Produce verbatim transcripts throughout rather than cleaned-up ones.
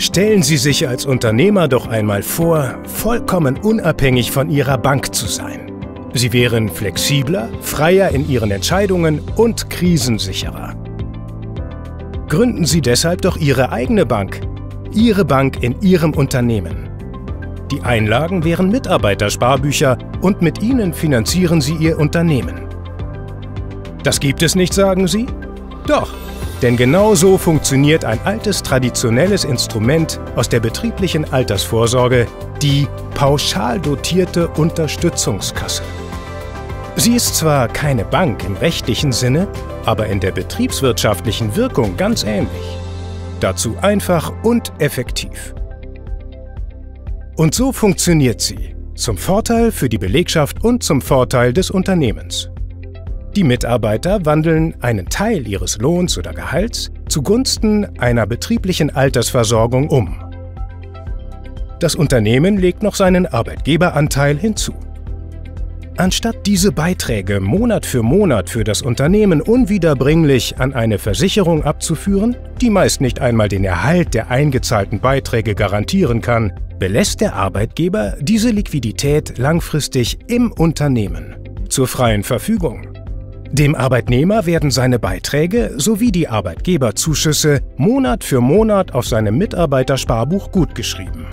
Stellen Sie sich als Unternehmer doch einmal vor, vollkommen unabhängig von Ihrer Bank zu sein. Sie wären flexibler, freier in Ihren Entscheidungen und krisensicherer. Gründen Sie deshalb doch Ihre eigene Bank, Ihre Bank in Ihrem Unternehmen. Die Einlagen wären Mitarbeitersparbücher und mit ihnen finanzieren Sie Ihr Unternehmen. Das gibt es nicht, sagen Sie? Doch, denn genau so funktioniert ein altes traditionelles Instrument aus der betrieblichen Altersvorsorge, die pauschal dotierte Unterstützungskasse. Sie ist zwar keine Bank im rechtlichen Sinne, aber in der betriebswirtschaftlichen Wirkung ganz ähnlich. Dazu einfach und effektiv. Und so funktioniert sie, zum Vorteil für die Belegschaft und zum Vorteil des Unternehmens. Die Mitarbeiter wandeln einen Teil ihres Lohns oder Gehalts zugunsten einer betrieblichen Altersversorgung um. Das Unternehmen legt noch seinen Arbeitgeberanteil hinzu. Anstatt diese Beiträge Monat für Monat für das Unternehmen unwiederbringlich an eine Versicherung abzuführen, die meist nicht einmal den Erhalt der eingezahlten Beiträge garantieren kann, belässt der Arbeitgeber diese Liquidität langfristig im Unternehmen zur freien Verfügung. Dem Arbeitnehmer werden seine Beiträge sowie die Arbeitgeberzuschüsse Monat für Monat auf seinem Mitarbeitersparbuch gutgeschrieben.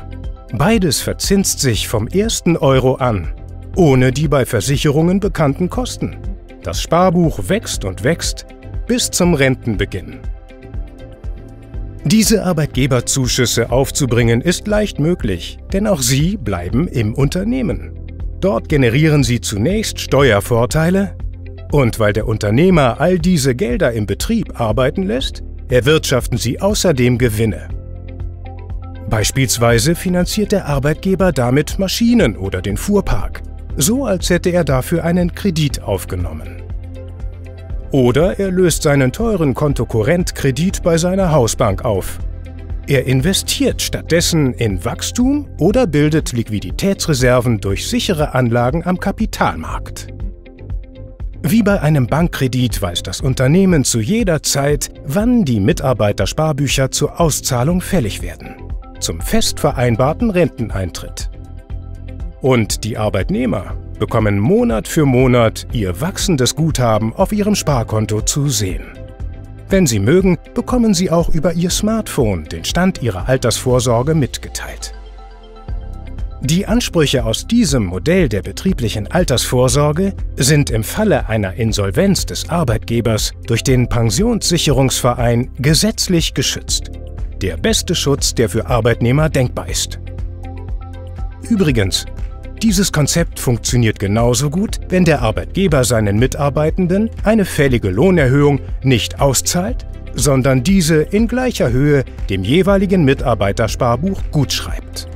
Beides verzinst sich vom ersten Euro an, ohne die bei Versicherungen bekannten Kosten. Das Sparbuch wächst und wächst bis zum Rentenbeginn. Diese Arbeitgeberzuschüsse aufzubringen ist leicht möglich, denn auch sie bleiben im Unternehmen. Dort generieren sie zunächst Steuervorteile und weil der Unternehmer all diese Gelder im Betrieb arbeiten lässt, erwirtschaften sie außerdem Gewinne. Beispielsweise finanziert der Arbeitgeber damit Maschinen oder den Fuhrpark, so als hätte er dafür einen Kredit aufgenommen. Oder er löst seinen teuren Kontokorrentkredit bei seiner Hausbank auf. Er investiert stattdessen in Wachstum oder bildet Liquiditätsreserven durch sichere Anlagen am Kapitalmarkt. Wie bei einem Bankkredit weiß das Unternehmen zu jeder Zeit, wann die Mitarbeitersparbücher zur Auszahlung fällig werden, zum fest vereinbarten Renteneintritt. Und die Arbeitnehmer bekommen Monat für Monat ihr wachsendes Guthaben auf ihrem Sparkonto zu sehen. Wenn sie mögen, bekommen sie auch über ihr Smartphone den Stand ihrer Altersvorsorge mitgeteilt. Die Ansprüche aus diesem Modell der betrieblichen Altersvorsorge sind im Falle einer Insolvenz des Arbeitgebers durch den Pensionssicherungsverein gesetzlich geschützt. Der beste Schutz, der für Arbeitnehmer denkbar ist. Übrigens, dieses Konzept funktioniert genauso gut, wenn der Arbeitgeber seinen Mitarbeitenden eine fällige Lohnerhöhung nicht auszahlt, sondern diese in gleicher Höhe dem jeweiligen Mitarbeitersparbuch gutschreibt.